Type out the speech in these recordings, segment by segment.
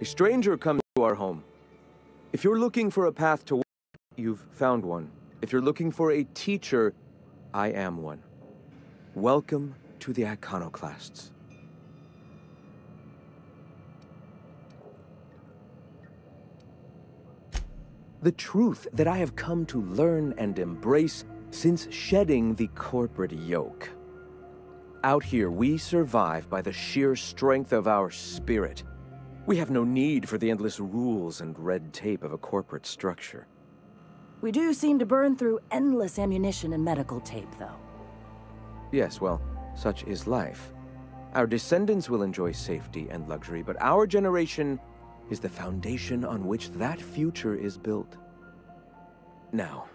A stranger comes to our home. If you're looking for a path to work, you've found one. If you're looking for a teacher, I am one. Welcome to the Iconoclasts. The truth that I have come to learn and embrace since shedding the corporate yoke. Out here, we survive by the sheer strength of our spirit. We have no need for the endless rules and red tape of a corporate structure. We do seem to burn through endless ammunition and medical tape, though. Yes, well, such is life. Our descendants will enjoy safety and luxury, but our generation is the foundation on which that future is built. Now,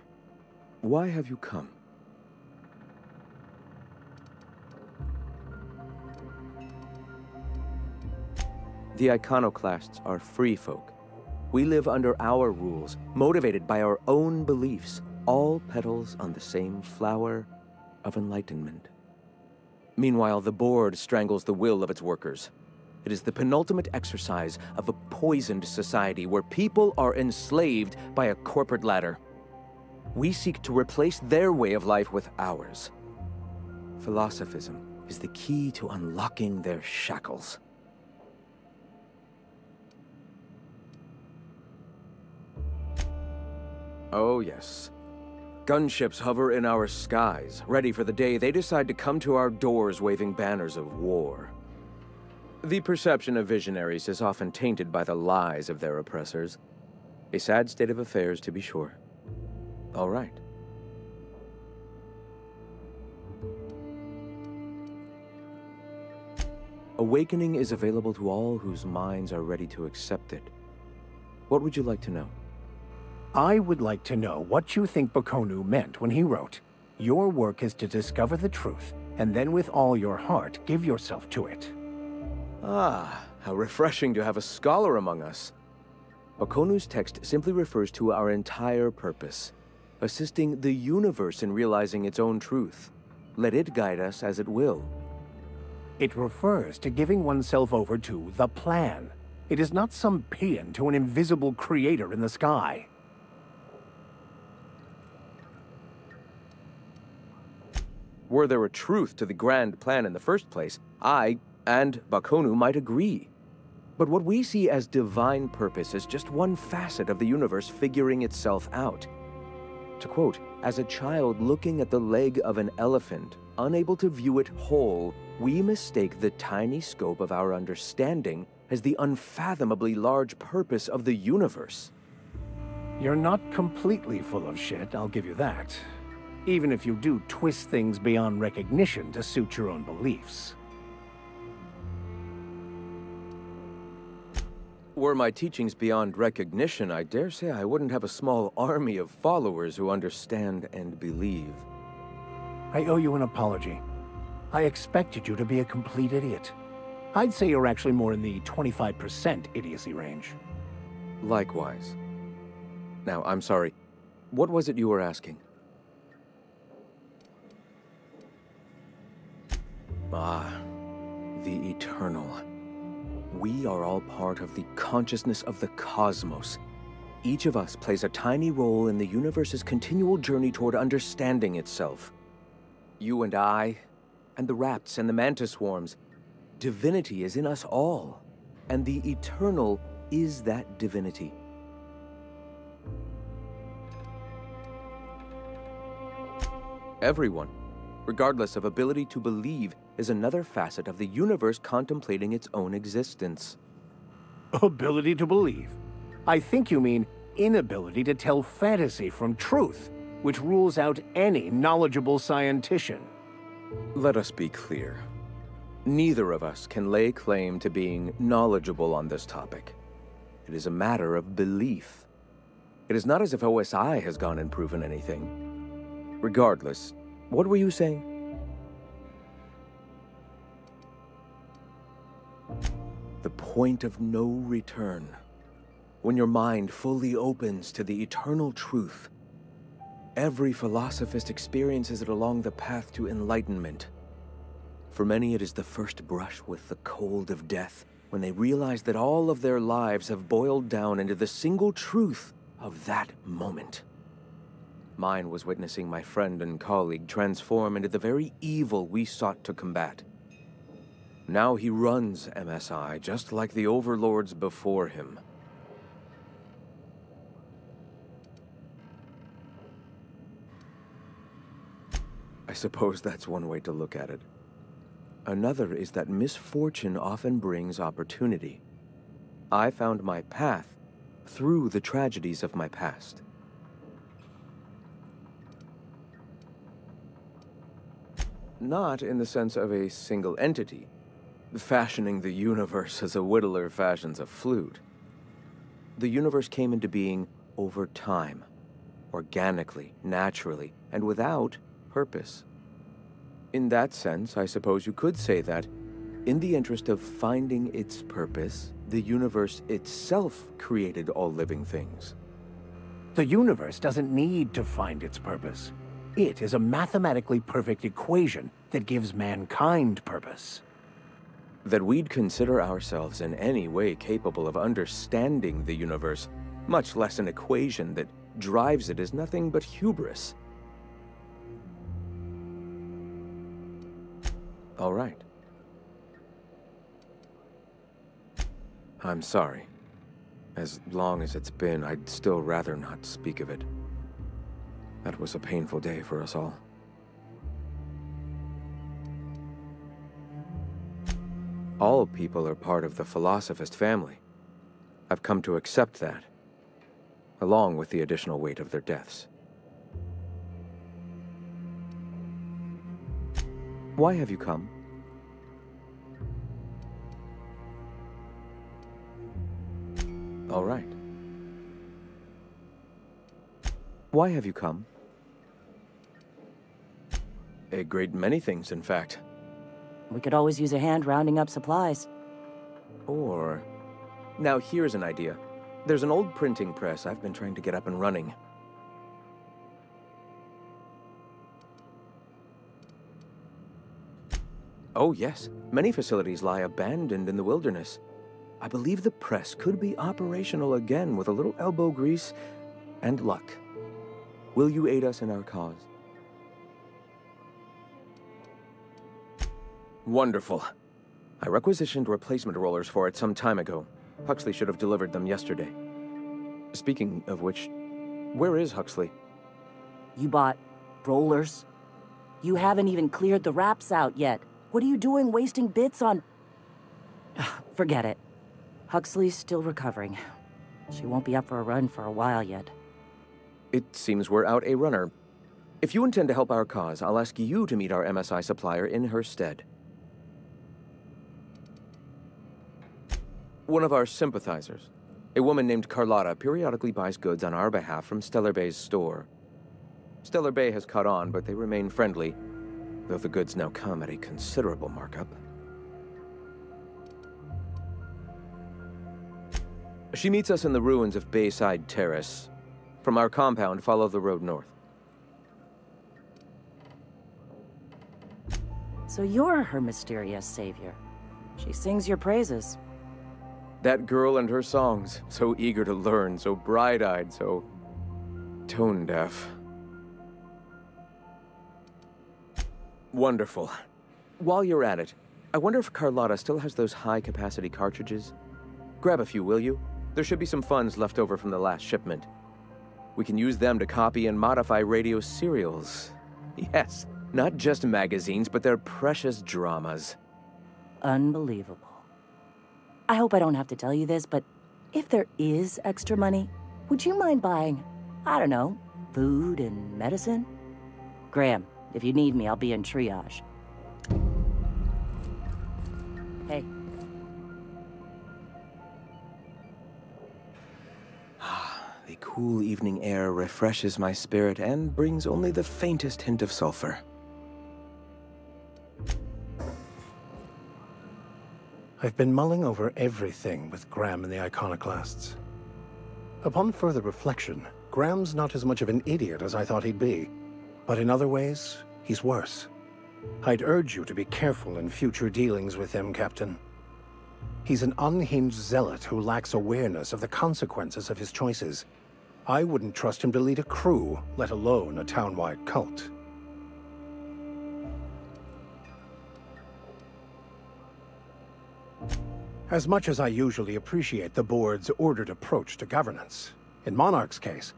why have you come? The Iconoclasts are free folk. We live under our rules, motivated by our own beliefs, all petals on the same flower of enlightenment. Meanwhile, the board strangles the will of its workers. It is the penultimate exercise of a poisoned society where people are enslaved by a corporate ladder. We seek to replace their way of life with ours. Philosophism is the key to unlocking their shackles. Oh, yes. Gunships hover in our skies, ready for the day they decide to come to our doors waving banners of war. The perception of visionaries is often tainted by the lies of their oppressors. A sad state of affairs, to be sure. All right. Awakening is available to all whose minds are ready to accept it. What would you like to know? I would like to know what you think Bokonu meant when he wrote, "Your work is to discover the truth, and then with all your heart, give yourself to it." Ah, how refreshing to have a scholar among us. Bokonu's text simply refers to our entire purpose, assisting the universe in realizing its own truth. Let it guide us as it will. It refers to giving oneself over to the plan. It is not some paean to an invisible creator in the sky. Were there a truth to the grand plan in the first place, I and Bokonu might agree. But what we see as divine purpose is just one facet of the universe figuring itself out. To quote, "As a child looking at the leg of an elephant, unable to view it whole, we mistake the tiny scope of our understanding as the unfathomably large purpose of the universe." You're not completely full of shit, I'll give you that. Even if you do twist things beyond recognition to suit your own beliefs. Were my teachings beyond recognition, I dare say I wouldn't have a small army of followers who understand and believe. I owe you an apology. I expected you to be a complete idiot. I'd say you're actually more in the 25% idiocy range. Likewise. Now, I'm sorry. What was it you were asking? Ah, the eternal. We are all part of the consciousness of the cosmos. Each of us plays a tiny role in the universe's continual journey toward understanding itself. You and I, and the rats and the mantis swarms. Divinity is in us all, and the eternal is that divinity. Everyone, regardless of ability to believe, is another facet of the universe contemplating its own existence. Ability to believe? I think you mean inability to tell fantasy from truth, which rules out any knowledgeable scientician. Let us be clear. Neither of us can lay claim to being knowledgeable on this topic. It is a matter of belief. It is not as if OSI has gone and proven anything. Regardless, what were you saying? The point of no return. When your mind fully opens to the eternal truth, every philosophist experiences it along the path to enlightenment. For many, it is the first brush with the cold of death when they realize that all of their lives have boiled down into the single truth of that moment. Mine was witnessing my friend and colleague transform into the very evil we sought to combat. Now he runs MSI just like the overlords before him. I suppose that's one way to look at it. Another is that misfortune often brings opportunity. I found my path through the tragedies of my past. Not in the sense of a single entity, fashioning the universe as a whittler fashions a flute. The universe came into being over time, organically, naturally, and without purpose. In that sense, I suppose you could say that, in the interest of finding its purpose, the universe itself created all living things. The universe doesn't need to find its purpose. It is a mathematically perfect equation that gives mankind purpose. That we'd consider ourselves in any way capable of understanding the universe, much less an equation that drives it, is nothing but hubris. All right. I'm sorry. As long as it's been, I'd still rather not speak of it. That was a painful day for us all. All people are part of the Philosophist family. I've come to accept that, along with the additional weight of their deaths. Why have you come? All right. Why have you come? A great many things, in fact. We could always use a hand rounding up supplies. Or... Now here's an idea. There's an old printing press I've been trying to get up and running. Oh yes, many facilities lie abandoned in the wilderness. I believe the press could be operational again with a little elbow grease and luck. Will you aid us in our cause? Wonderful. I requisitioned replacement rollers for it some time ago. Huxley should have delivered them yesterday. Speaking of which, where is Huxley? You bought rollers? You haven't even cleared the wraps out yet. What are you doing wasting bits on... Forget it. Huxley's still recovering. She won't be up for a run for a while yet. It seems we're out a runner. If you intend to help our cause, I'll ask you to meet our MSI supplier in her stead. One of our sympathizers, a woman named Carlotta, periodically buys goods on our behalf from Stellar Bay's store. Stellar Bay has caught on, but they remain friendly, though the goods now come at a considerable markup. She meets us in the ruins of Bayside Terrace. From our compound, follow the road north. So you're her mysterious savior. She sings your praises. That girl and her songs, so eager to learn, so bright-eyed, so tone-deaf. Wonderful. While you're at it, I wonder if Carlotta still has those high-capacity cartridges? Grab a few, will you? There should be some funds left over from the last shipment. We can use them to copy and modify radio serials. Yes, not just magazines, but their precious dramas. Unbelievable. I hope I don't have to tell you this, but if there is extra money, would you mind buying, I don't know, food and medicine? Graham, if you need me, I'll be in triage. Hey. The cool evening air refreshes my spirit and brings only the faintest hint of sulfur. I've been mulling over everything with Graham and the Iconoclasts. Upon further reflection, Graham's not as much of an idiot as I thought he'd be, but in other ways, he's worse. I'd urge you to be careful in future dealings with him, Captain. He's an unhinged zealot who lacks awareness of the consequences of his choices. I wouldn't trust him to lead a crew, let alone a town-wide cult. As much as I usually appreciate the board's ordered approach to governance, in Monarch's case,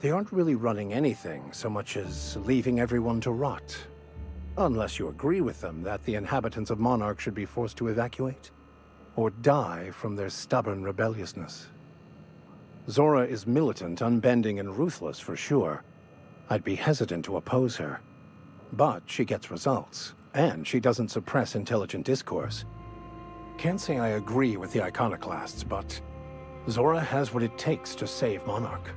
they aren't really running anything so much as leaving everyone to rot. Unless you agree with them that the inhabitants of Monarch should be forced to evacuate, or die from their stubborn rebelliousness. Zora is militant, unbending, and ruthless for sure. I'd be hesitant to oppose her. But she gets results, and she doesn't suppress intelligent discourse. Can't say I agree with the Iconoclasts, but Zora has what it takes to save Monarch.